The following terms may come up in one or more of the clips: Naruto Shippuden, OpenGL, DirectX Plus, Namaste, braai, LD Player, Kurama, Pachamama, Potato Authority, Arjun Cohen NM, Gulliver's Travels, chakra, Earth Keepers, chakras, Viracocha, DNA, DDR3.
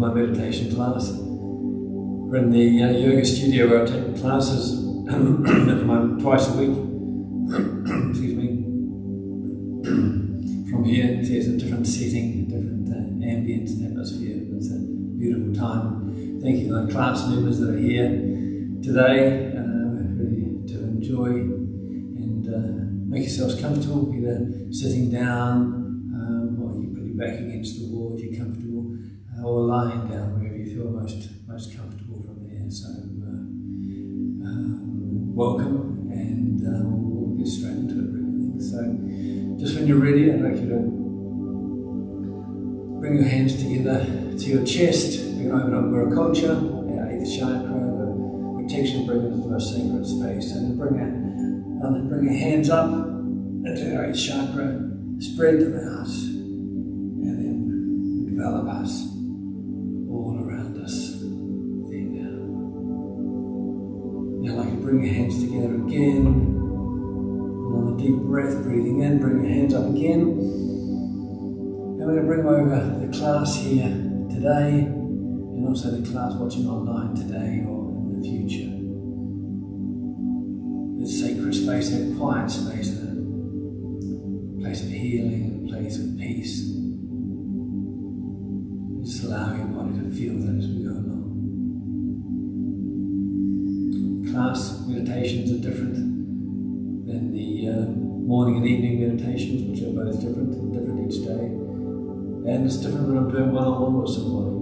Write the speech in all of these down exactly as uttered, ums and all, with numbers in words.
my meditation class. We're in the uh, yoga studio where I'm taking classes at the moment, twice a week. Excuse me. From here, there's a different setting, a different uh, ambience and atmosphere. It's a beautiful time. Thank you to the class members that are here today. Uh, really to enjoy and uh, make yourselves comfortable, either sitting down, back against the wall if you're comfortable, uh, or lying down wherever you feel most most comfortable from there. So, uh, um, welcome, and uh, we'll get straight into it, really. So, just when you're ready, I'd like you to bring your hands together to your chest. We can open up Viracocha, our eighth chakra, the protection brings into our sacred space. So, bring our, um, bring your hands up into our eighth chakra, spread them out. Develop us all around us. There now. Now, like you bring your hands together again. And on a deep breath, breathing in, bring your hands up again. And we're going to bring over the class here today, and also the class watching online today or in the future. This sacred space, that quiet space, a place of healing, a place of peace. Just allow your body to feel that as we go along. Class meditations are different than the uh, morning and evening meditations, which are both different, different each day. And it's different when I'm doing one-on-one with somebody.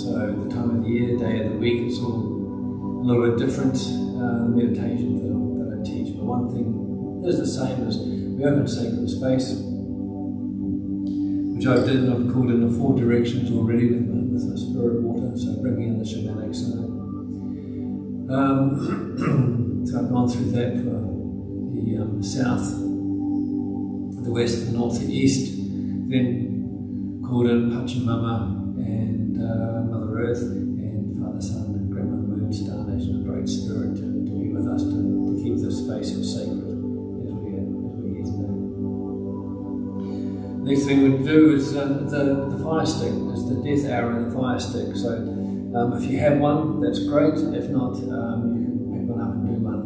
So the time of the year, day of the week, it's all a little bit different uh, meditations that, that I teach. But one thing is the same as we open sacred space, which I've done, I've called in the four directions already with my, with my spirit water, so bringing in the shamanic side. Um, so I've gone through that for the um, south, the west, the north, the east, then called in Pachamama and uh, Mother Earth and Father, Son, and Grandmother Moon, Star Nation, and Great Spirit to, to be with us, to, to keep this space sacred. Next thing we do is uh, the, the fire stick, it's the death hour and the fire stick. So um, if you have one, that's great. If not, um, you can pick one up and do one.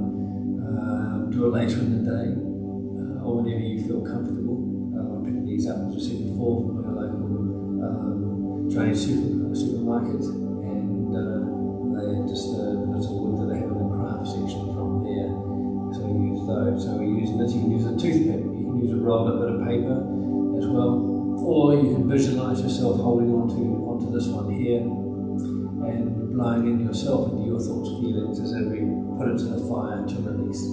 Uh, do it later in the day uh, or whenever you feel comfortable. Uh, I picked these up, as I said before, from my local um, trade super, supermarket. And uh, they're just uh, that's a wood that they have in the craft section from there. So we use those. So we use this. You can use a toothpick, you can use a roll, a bit of paper as well, or you can visualize yourself holding onto onto this one here and blowing in yourself into your thoughts, feelings as we put it to the fire to release.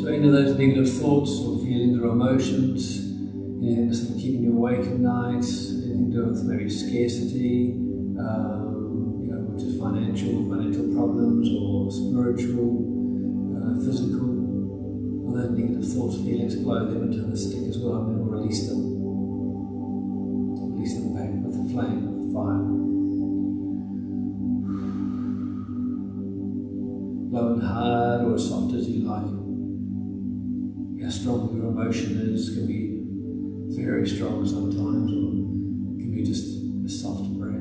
So any of those negative thoughts or feelings or emotions, and yeah, keeping you awake at night, anything to do with maybe scarcity, um, you know, which is financial, financial problems or spiritual, uh, physical. Those negative thoughts, feelings, blow them into the stick as well, and then we'll release them. Release them back with the flame, with the fire. Blow it hard or as soft as you like. How strong your emotion is can be very strong sometimes, or can be just a soft breath.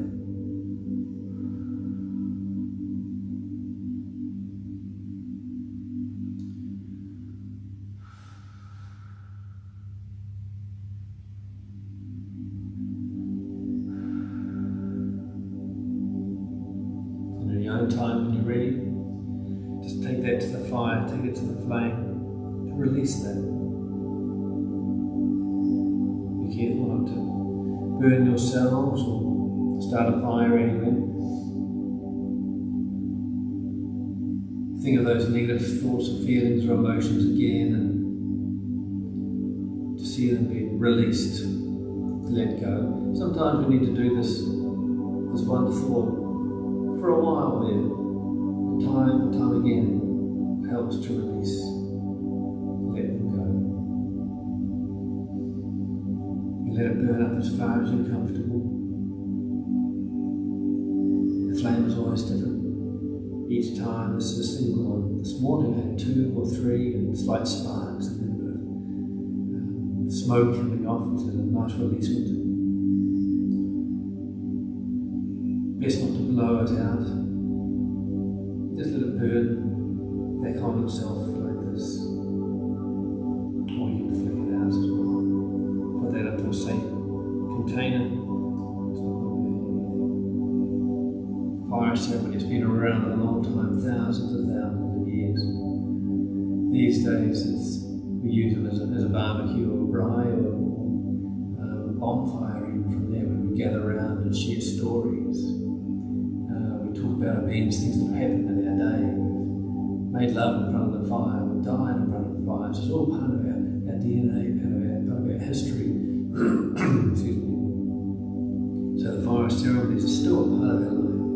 Time when you're ready, just take that to the fire, take it to the flame, to release that. Be careful not to burn yourselves or start a fire anywhere. Think of those negative thoughts or feelings or emotions again, and to see them be released, to let go. Sometimes we need to do this, this one thought for a while there, time and time again, helps to release, let them go. You let it burn up as far as you're comfortable. The flame is always different. Each time, this is a single one. This morning I had two or three and slight sparks and then a bit of um, smoke coming off into the nice release window. Guess not to blow it out. Just let it burn back on itself like this. Or you can flick it out as well. Put that into a safe container. Fire ceremony has been around a long time, thousands and thousands of years. These days it's, we use it as a, as a barbecue or a braai or a bonfire, even from there where we gather around and share stories. Talk about events, things that have happened in our day. We've made love in front of the fire, we've died in front of the fire. So it's all part of our, our D N A, part of our, part of our history. Excuse me. So the fire ceremonies are still a part of our life,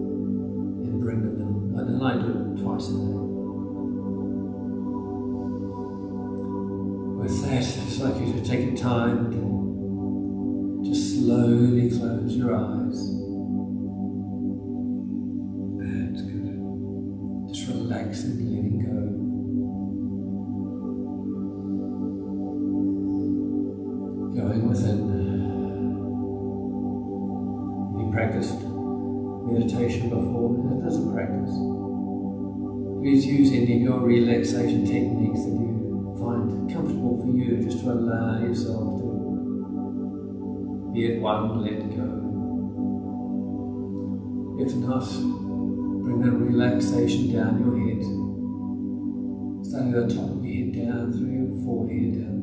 and bring them in. And I do it twice a day. With that, it's like you should take your time to just slowly close your eyes. And letting go. Going within. You practiced meditation before? It doesn't practice. Please use any of your relaxation techniques that you find comfortable for you, just to allow yourself to be at one, let go. If not, bring that relaxation down your head, starting at the top of your head down through your forehead, down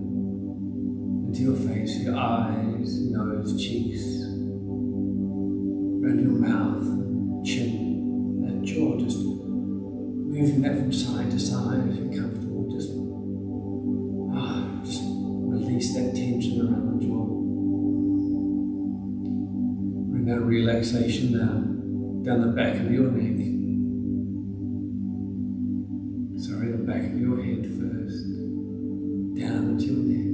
into your face, your eyes, nose, cheeks, around your mouth, chin, and jaw, just moving that from side to side if you're comfortable. Just, ah, just release that tension around the jaw. Bring that relaxation down. Down the back of your neck. Sorry, the back of your head first. Down to your neck.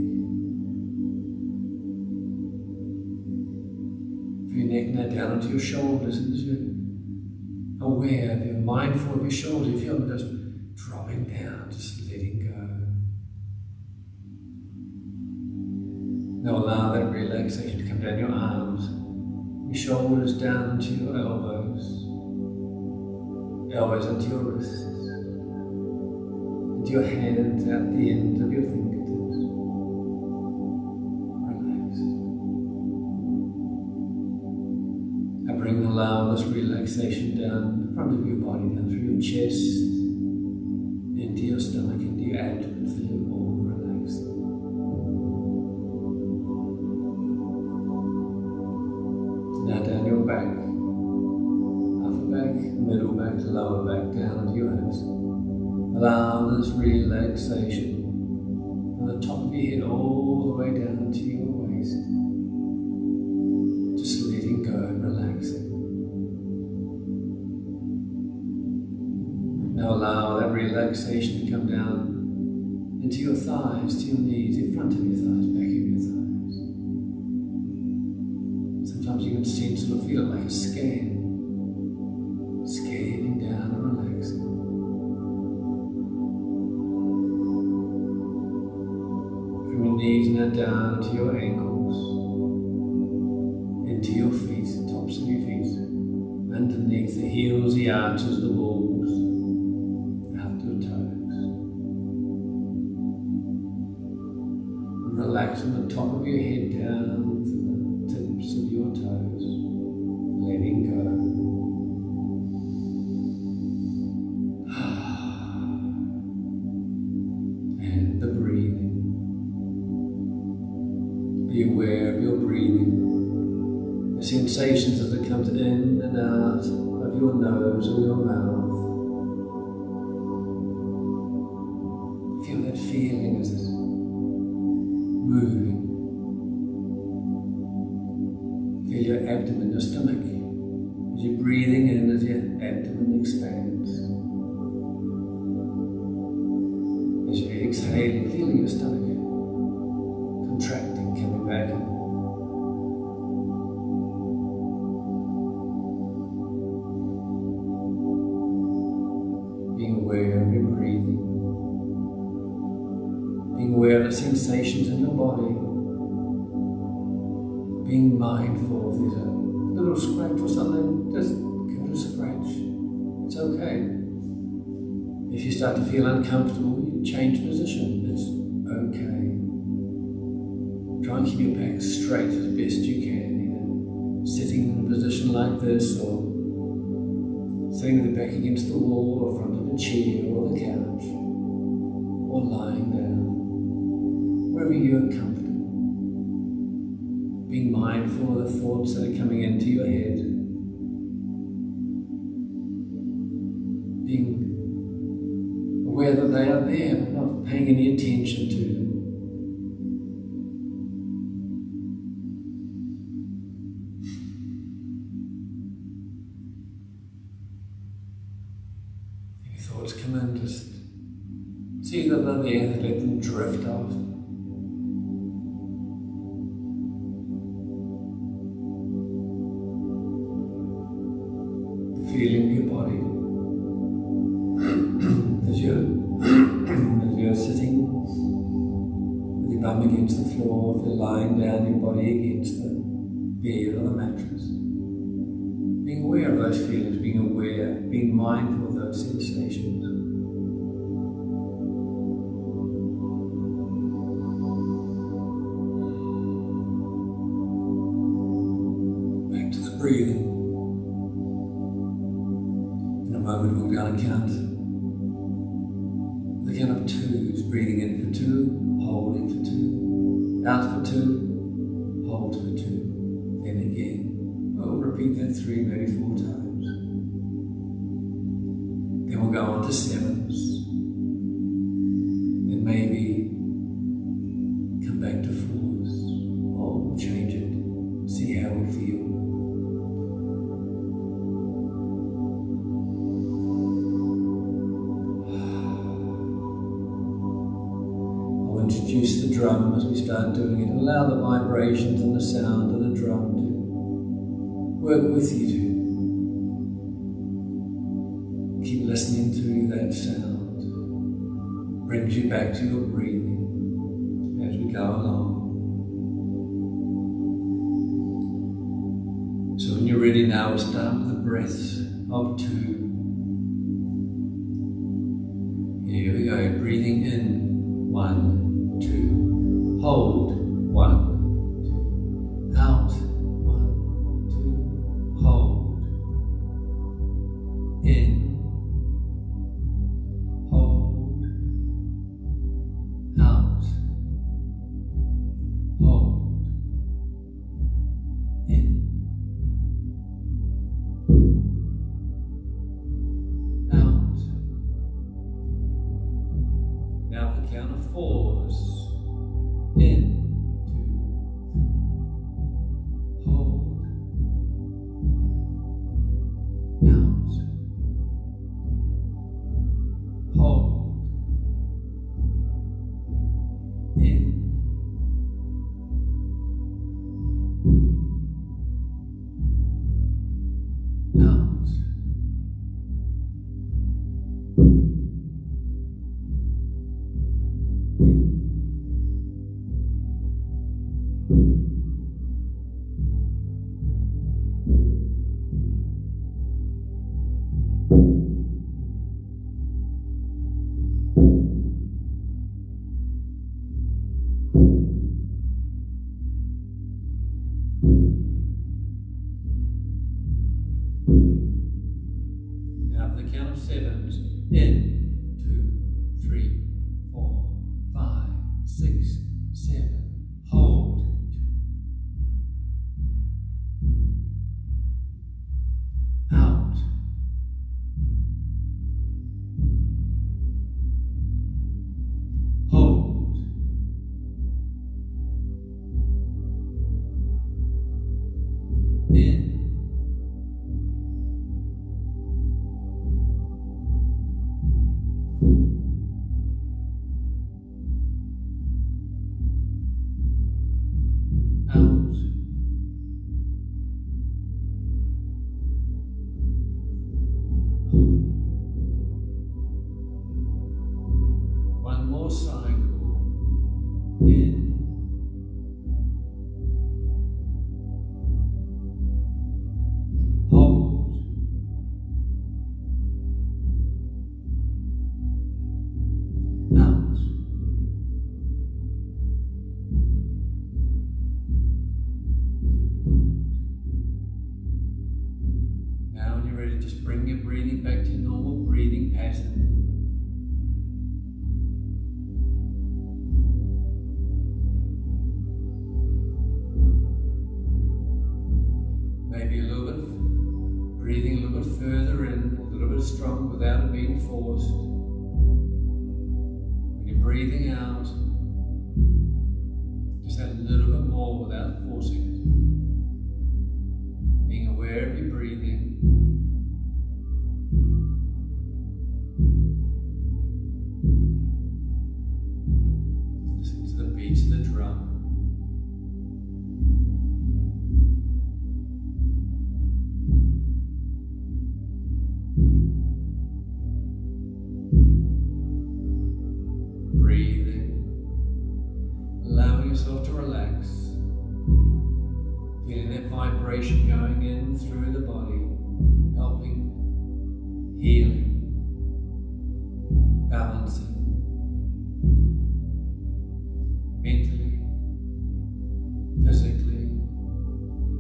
From your neck now down onto your shoulders, and as you're aware, if you're mindful of your shoulders, if you're just dropping down, just letting go. Now allow that relaxation to come down your arms, your shoulders down to your elbows. Elbows into your wrists, into your hands, out the end of your fingertips. Relax. And bring allow this relaxation down the front of your body, down through your chest, into your stomach, into your abdomen, feel all relaxed. Now down your back. Middle back, lower back, down to your hips. Allow this relaxation from the top of your head all the way down to your waist. Just letting go and relaxing. Now allow that relaxation to come down into your thighs, to your knees, in front of your thighs, back of your thighs. Sometimes you can sense it or feel it like a scan. Scaling down and relaxing. From your knees now down to your ankles, into your feet, tops of your feet, underneath the heels, the arches, the balls, out to the toes. And relax from the top of your head down to the tips of your toes, letting go. Sensations as it comes in and out of your nose or your mouth. Feel that feeling as it's moving. Feel your abdomen, your stomach, as you're breathing in, as your abdomen expands. As you're exhaling, feeling your stomach contracting, coming back. Aware of the sensations in your body, being mindful if there's a little scratch or something, just practice of raj. It's okay. If you start to feel uncomfortable, you change position. It's okay. Try and keep your back straight as best you can, either sitting in a position like this, or sitting with the back against the wall, or front of a chair, or the couch, or lying down, wherever you're comfortable. Being mindful of the thoughts that are coming into your head. Being aware that they are there, but not paying any attention to them. Any thoughts come in, just see that they're there and let them drift off. Feeling your body as you're as you're sitting with your bum against the floor, if you're lying down, your body against the bed or the mattress. Being aware of those feelings, being aware, being mindful of those sensations. Back to the breathing. We'll go on a count. The count of twos, breathing in for two, holding for two, out for two, hold for two, then again. We'll repeat that three, maybe four times. Then we'll go on to sevens, and maybe come back to fours, or we'll change it, see how we feel. Introduce the drum as we start doing it. Allow the vibrations and the sound of the drum to work with you. To keep listening to that sound. Brings you back to your breathing as we go along. So when you're ready now, we'll start with the breaths of two. Here we go, breathing in. One. Two, hold, one, two, out, one, two, hold, in, hold, out, hold, in. Count of fours, in, two, hold, out, hold, in. Sevens, in, two, three, four, five, six, seven, hold, out, hold, in. Hold, feels strong without it being forced. When you're breathing out, just add a little bit more without forcing it. Being aware of your breathing. Listen to the beats of the drum. Vibration going in through the body, helping, healing, balancing, mentally, physically,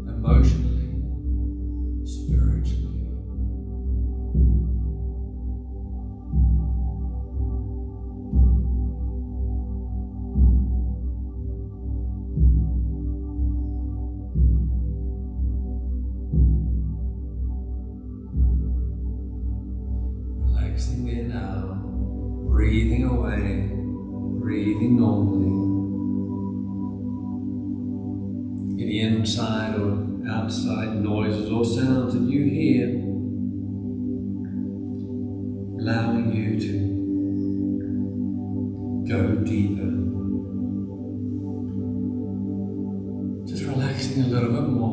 emotionally, spiritually. Breathing away, breathing normally. Any inside or outside noises or sounds that you hear, allowing you to go deeper. Just relaxing a little bit more.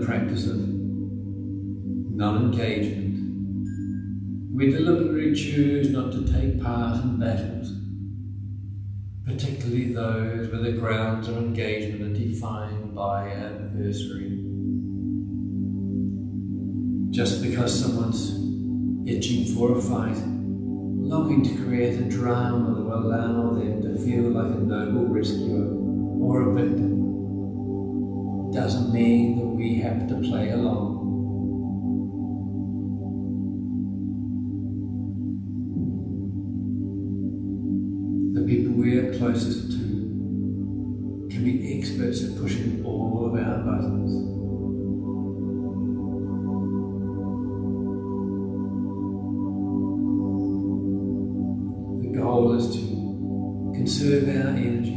Practice of non-engagement. We deliberately choose not to take part in battles, particularly those where the grounds of engagement are defined by adversary. Just because someone's itching for a fight, longing to create a drama that will allow them to feel like a noble rescuer or a victim, doesn't mean that we have to play along. The people we are closest to can be experts at pushing all of our buttons. The goal is to conserve our energy,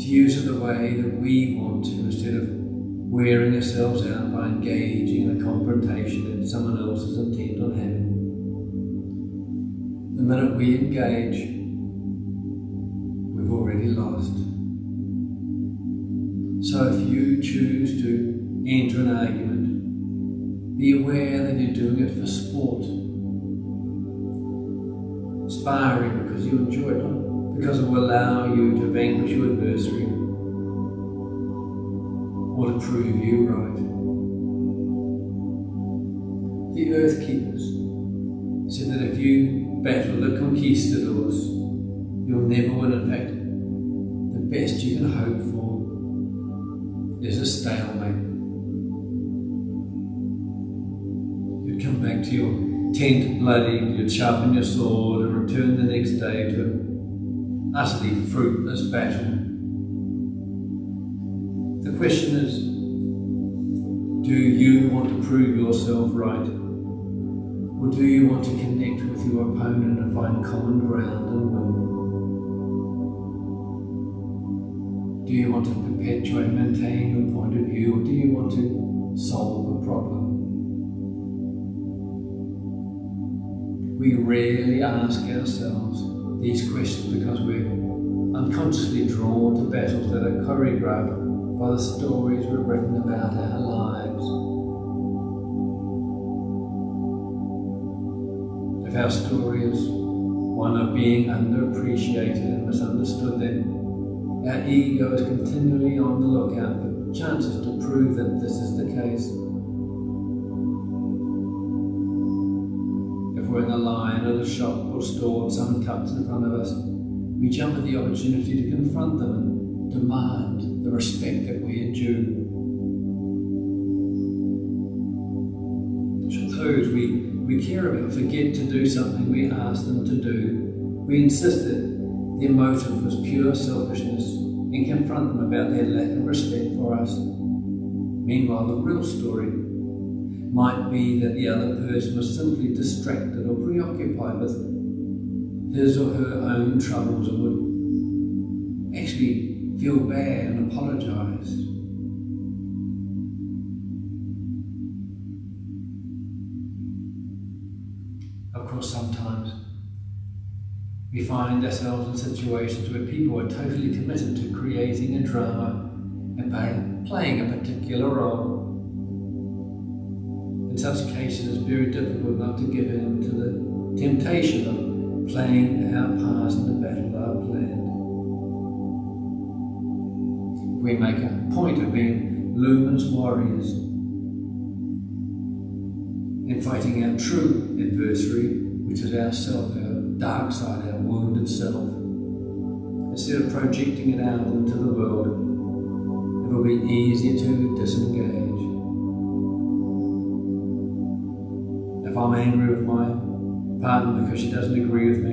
use it the way that we want to, instead of wearing ourselves out by engaging in a confrontation that someone else is intent on having. The minute we engage, we've already lost. So if you choose to enter an argument, be aware that you're doing it for sport. Sparring because you enjoy it, because it will allow you to vanquish your adversary or to prove you right. The Earth Keepers said that if you battle the conquistadors, you'll never win. In fact, the best you can hope for is a stalemate. You'd come back to your tent bloodied, you'd sharpen your sword and return the next day to a utterly fruitless battle. The question is, do you want to prove yourself right? Or do you want to connect with your opponent and find common ground and win? Do you want to perpetuate and maintain your point of view, or do you want to solve a problem? We rarely ask ourselves these questions because we're unconsciously drawn to battles that are choreographed by the stories we've written about our lives. If our story is one of being underappreciated and misunderstood, then our ego is continually on the lookout for chances to prove that this is the case. In the line or the shop or store and someone comes in front of us, we jump at the opportunity to confront them and demand the respect that we are due. food, we, we care about, forget to do something we ask them to do. We insisted their motive was pure selfishness and confront them about their lack of respect for us. Meanwhile, the real story might be that the other person was simply distracted or preoccupied with his or her own troubles and would actually feel bad and apologize. Of course, sometimes we find ourselves in situations where people are totally committed to creating a drama and playing a particular role. In such cases, it's very difficult not to give in to the temptation of playing our parts in the battle our planned. We make a point of being luminous warriors and fighting our true adversary, which is ourself, our dark side, our wounded self. Instead of projecting it out into the world, it will be easier to disengage. If I'm angry with my partner because she doesn't agree with me,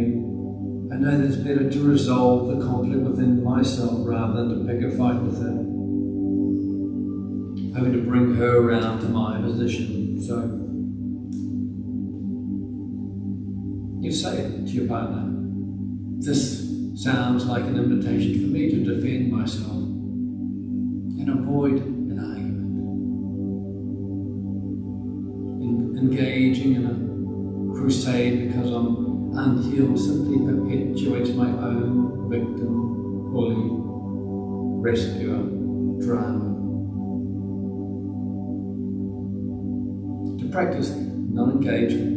I know that it's better to resolve the conflict within myself rather than to pick a fight with her, hoping to bring her around to my position. So, you say it to your partner, "This sounds like an invitation for me to defend myself," and avoid an argument. Engaging in a crusade because I'm unhealed simply perpetuates my own victim, bully, rescuer drama. To practice non-engagement,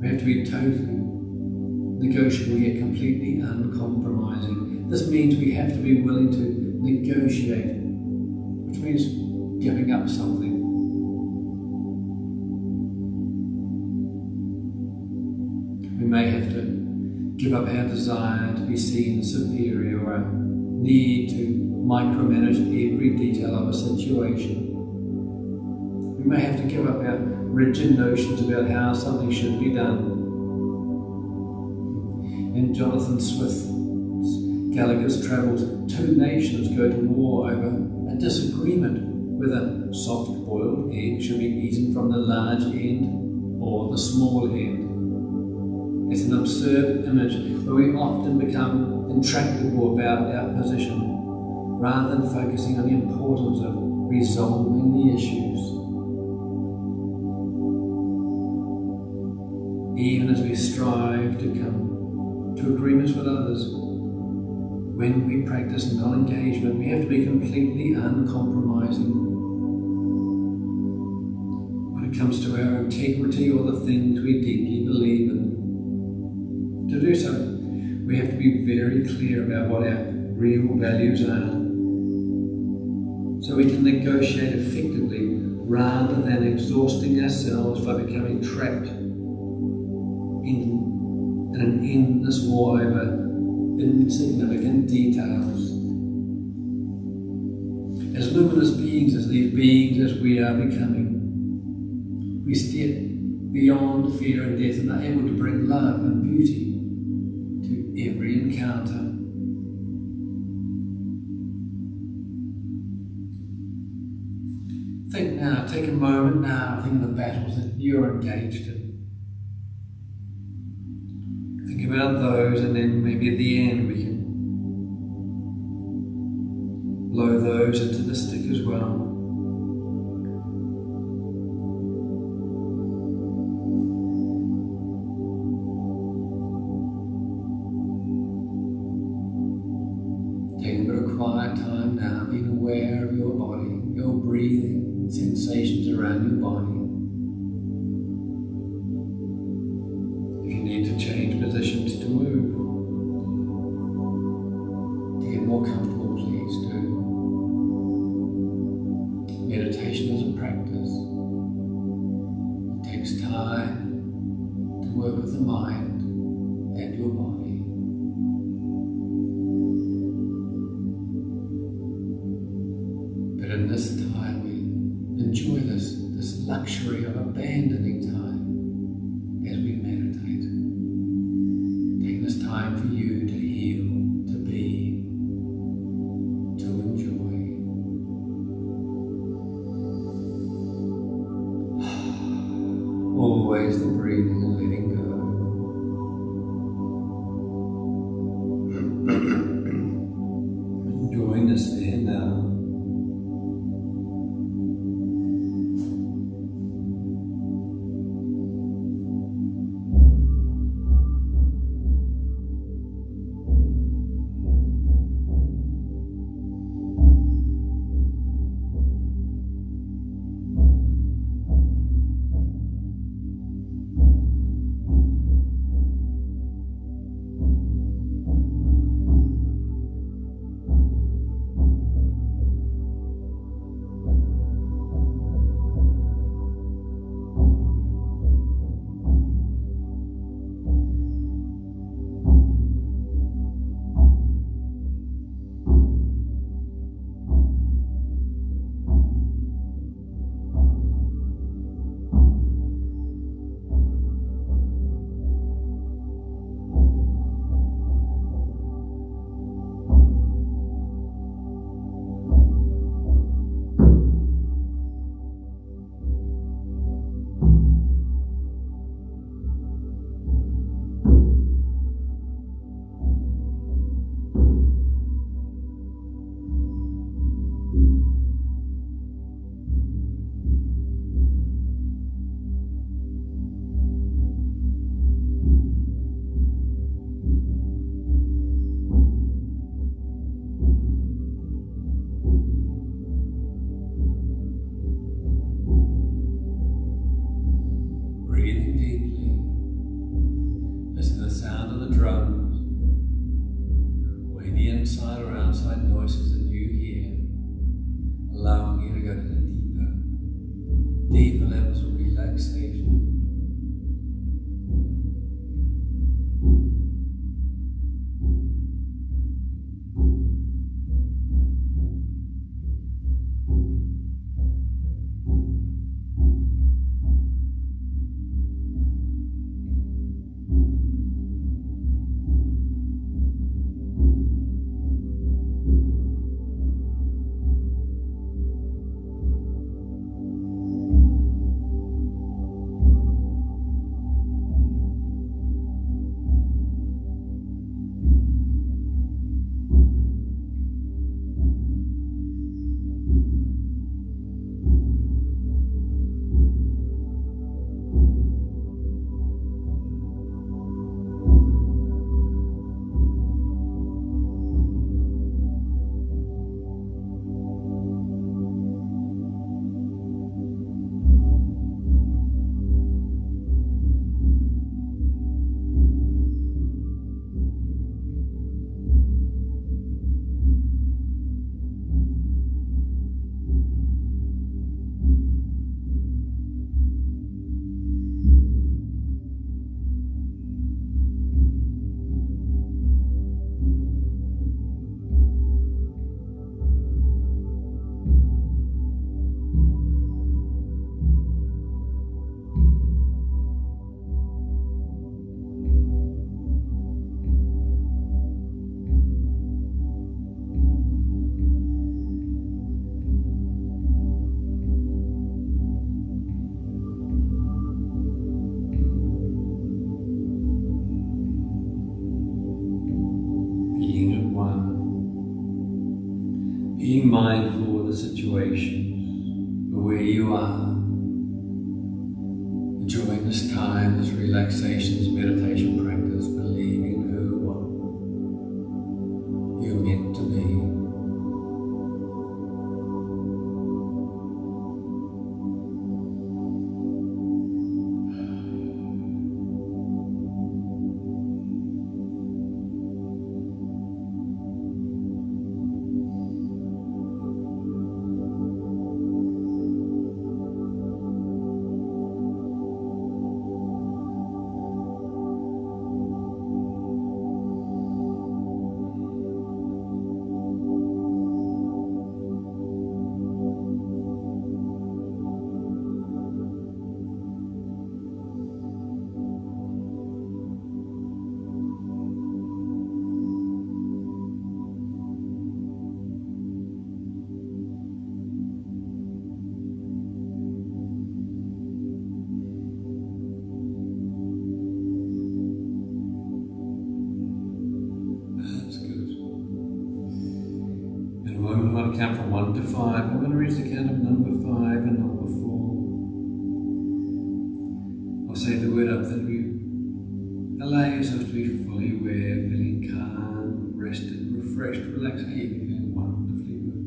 we have to be totally negotiable yet completely uncompromising. This means we have to be willing to negotiate, which means giving up something. We may have to give up our desire to be seen superior or our need to micromanage every detail of a situation. We may have to give up our rigid notions about how something should be done. In Jonathan Swift's Gulliver's Travels, two nations go to war over a disagreement whether soft-boiled egg should be eaten from the large end or the small end. It's an absurd image where we often become intractable about our position, rather than focusing on the importance of resolving the issues. Even as we strive to come to agreements with others, when we practice non-engagement, we have to be completely uncompromising. When it comes to our integrity or the things we deeply believe in, to do so, we have to be very clear about what our real values are, so we can negotiate effectively rather than exhausting ourselves by becoming trapped In, in an endless war over insignificant details. As luminous beings, as these beings as we are becoming, we step beyond fear and death and are able to bring love and beauty to every encounter. Think now, take a moment now, think of the battles that you're engaged in. Think about those, and then maybe at the end we can blow those into the stick as well. Take a bit of quiet time now, being aware of your body, your breathing, sensations around your body. Positions to move. To get more comfortable, please do. Meditation is a practice. It takes time to work with the mind and your body. But in this time, we enjoy this, this luxury time for you to heal, to be, to enjoy. Always the breathing and letting go. Enjoying this here now. Being mindful of the situations, the way you are, enjoying this time, this relaxation, this meditation practice, believing who, what you're meant to be. to count from one to five. I'm going to reach the count of number five and number four. I'll say the word up that you allow yourself to be fully aware, feeling calm, rested, refreshed, relaxed, even feeling wonderfully good.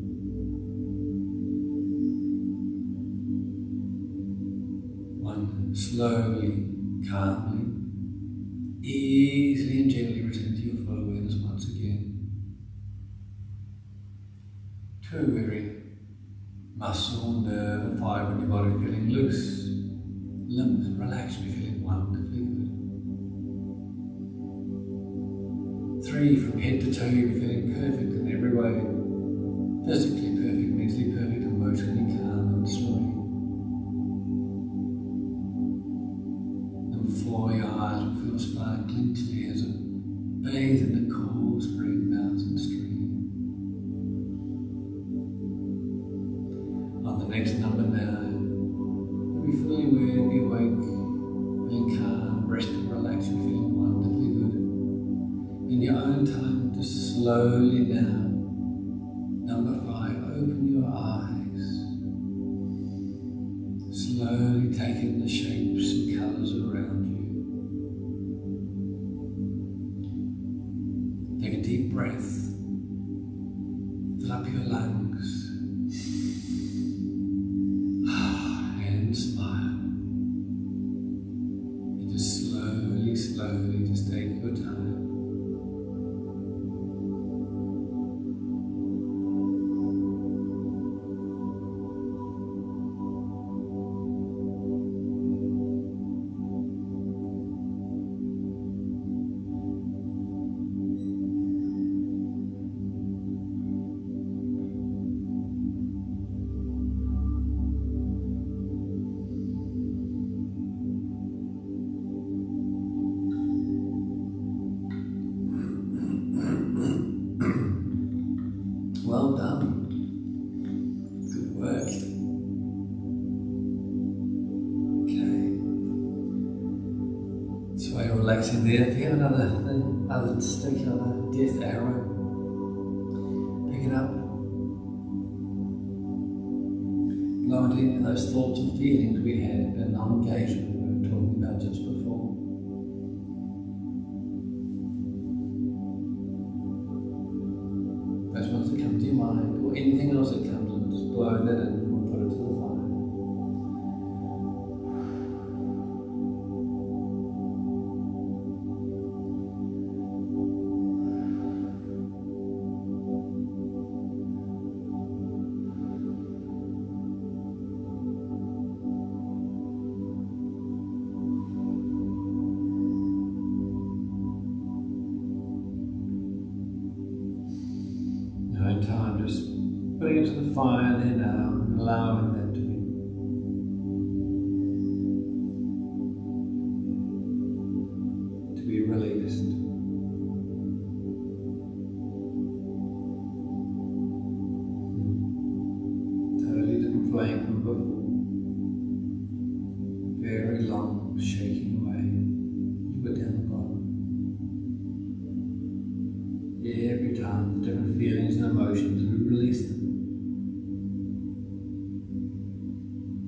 One, slowly, calmly, easily and gently return to your full awareness once again. Two, every muscle, nerve and fibre in your body feeling loose, limp, relaxed, be feeling wonderfully good. Three, from head to toe, you're feeling perfect in every way, physically perfect, mentally perfect, emotionally calm and strong. Four, your eyes will feel sparkling clear as it bathes in the cool spring mountain stream. On the next number nine, be fully aware, be awake, feeling calm, rested, relaxed, and feeling wonderfully good. In your own time, just slowly now. Number five, open your eyes, slowly taking the shapes and colours around you. Breath, fill up your lungs, and smile, and just slowly, slowly, just take your time. Relaxing there. If you have another thing, other stick, another death arrow, pick it up. Blow into any of those thoughts and feelings we had in non-engagement we were talking about just before. Those ones that come to your mind, or anything else that comes, and just blow that in. Time, just putting it to the fire there now and allowing that to be. to be released. Totally different flame from before. Very long, shaking away. You were down the bottom. Every time, the different feelings and emotions, we release them.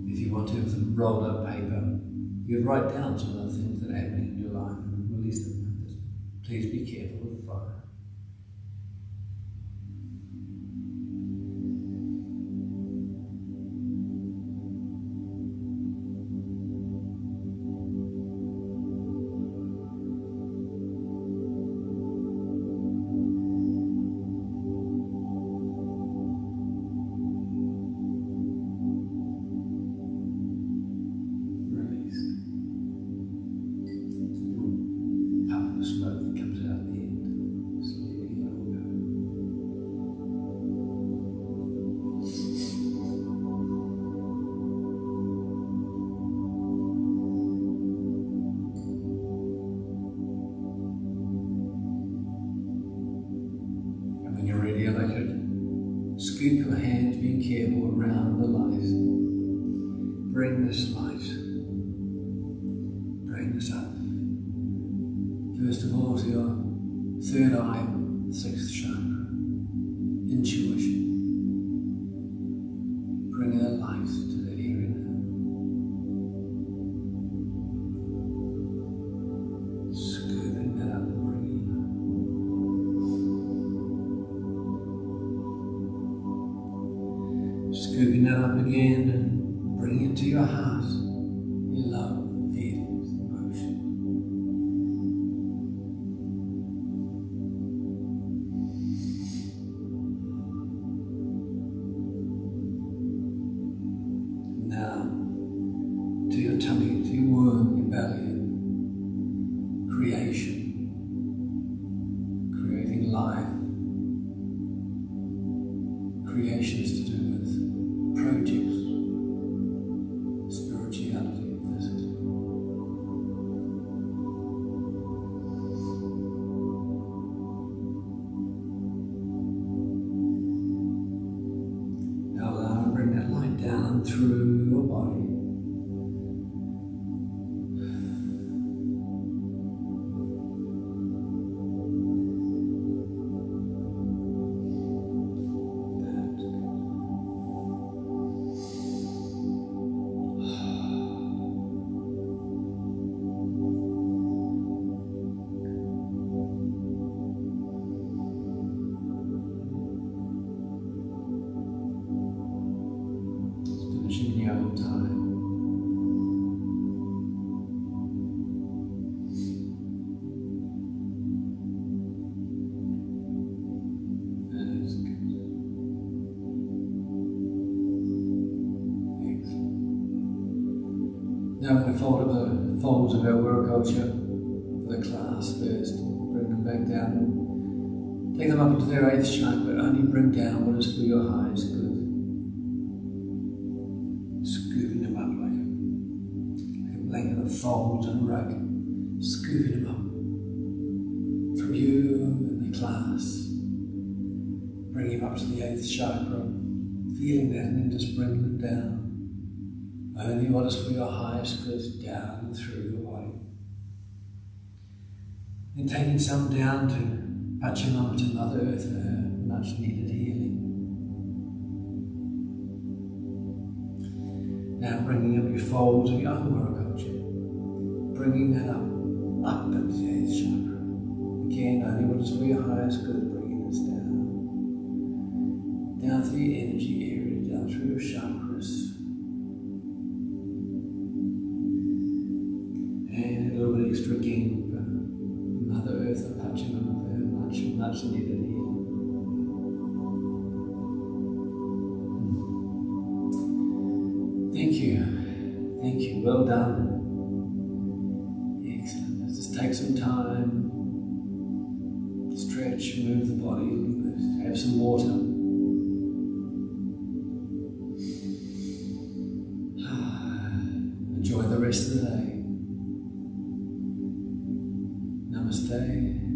If you want to have some rolled up paper, you could write down some of the things that are happening in your life and release them like this. Please be careful with the fire. Scoop your hands, being careful around the light. Bring this light. Bring this up. First of all, to your third eye, sixth chakra, intuition. scooping that up again and bringing it to your heart, your love, feelings, emotions. Now, to your tummy, to your womb, your belly, creation, creating life. Creations to do with projects, spirituality, physics. Now allow to bring that light down through your body. Now we thought of the folds of our world culture for the class first, bring them back down. Take them up into their eighth chakra, but only bring down what is for your highest good. Scooping them up like a, like a blanket of folds and a rug. Scooping them up from you and the class. Bring them up to the eighth chakra, feeling that and then just bring them down. Only what is for your highest good down through your body. Then taking some down to Pachamama, to Mother Earth, for her much needed healing. Now bringing up your folds of your own world culture, bringing that up, up into the eighth chakra. Again, only what is for your highest good, bringing this down. Down through your energy area, down through your chakras. Extra game for Mother Earth and Pachamama, very much, much needed healing. Thank you, thank you, well done. Excellent. Let's just take some time, stretch, move the body a little bit, have some water. Enjoy the rest of the day. Namaste.